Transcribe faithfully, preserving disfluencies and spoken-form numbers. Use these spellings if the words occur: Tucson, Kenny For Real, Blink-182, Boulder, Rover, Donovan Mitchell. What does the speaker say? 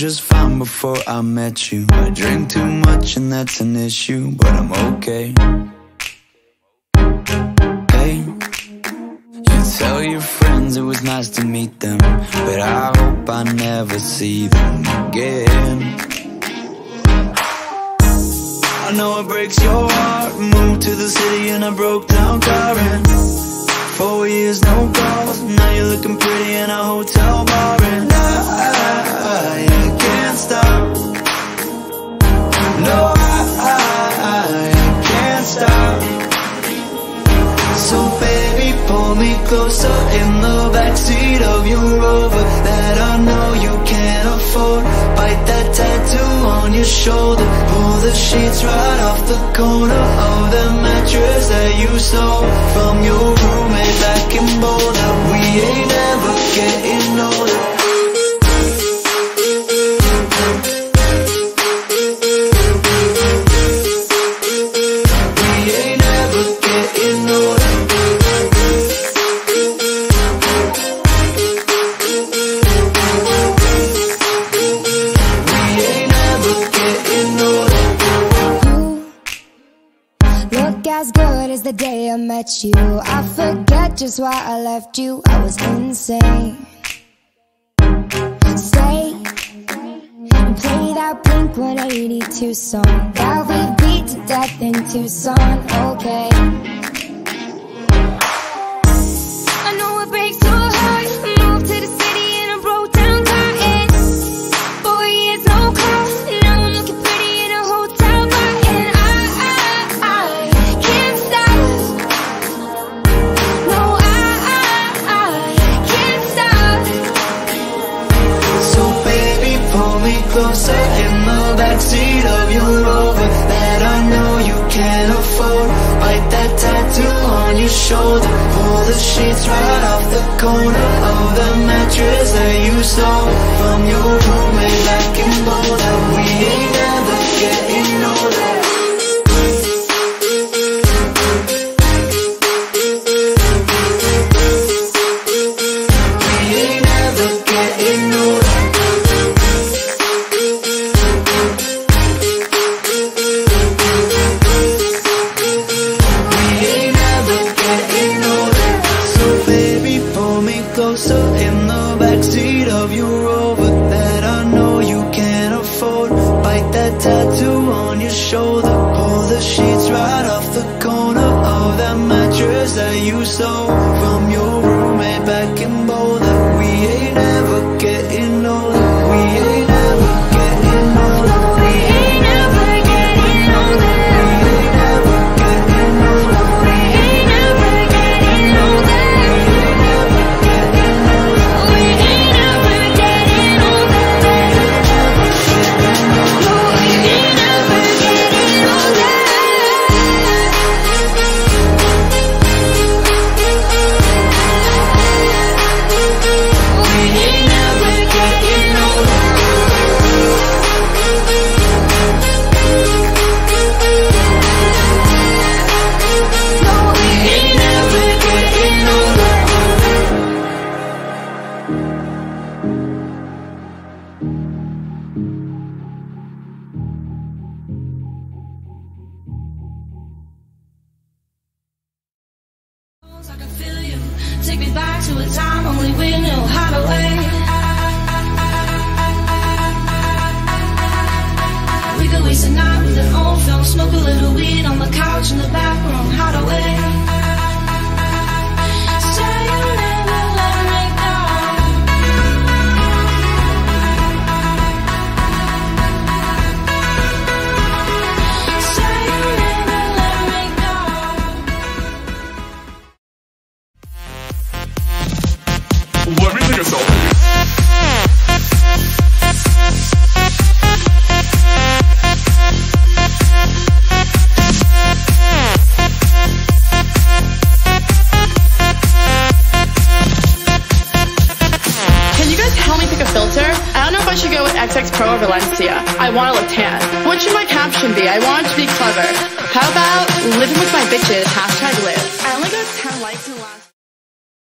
just fine before I met you. I drink too much and that's an issue, but I'm okay. Hey, you tell your friends it was nice to meet them, but I hope I never see them again. I know it breaks your heart. Moved to the city in a broke down car, and four years no calls. Now you're looking pretty in a hotel bar, and I, I can't stop. No, I, I, I can't stop. So baby, pull me closer in the backseat of your Rover that I know you can't afford. Bite that tattoo on your shoulder. The sheets right off the corner of the mattress that you stole from your roommate back in Boulder. We ain't ever getting older. We ain't ever getting older. As good as the day I met you, I forget just why I left you. I was insane. Stay and play that Blink one eighty-two song that we beat to death in Tucson. Okay, I know it breaks your heart. Moved to the city in a broke down car, and four years no call. Now I'm looking pretty in a hotel bar, and I, I, I closer in the backseat of your Rover that I know you can't afford. Bite that tattoo on your shoulder. Pull the sheets right off the corner of the mattress that you stole from your roommate back in Boulder. We ain't ever getting older. We ain't ever getting older. So in the backseat of your Rover that I know you can't afford, bite that tattoo on your shoulder. Pull the sheets right off the corner of that mattress that you stole from your roommate back in Boulder. We ain't ever getting older. We ain't ever getting older. We ain't ever getting older. We ain't ever getting older. We ain't ever getting older. I can feel you. Take me back to a time only we knew how to wait. We could waste a night with an old film, smoke a little weed on the couch in the back room, how to wait. Pro or Valencia. I want to look tan. What should my caption be? I want it to be clever. How about living with my bitches? Hashtag live. I only got ten likes in the last...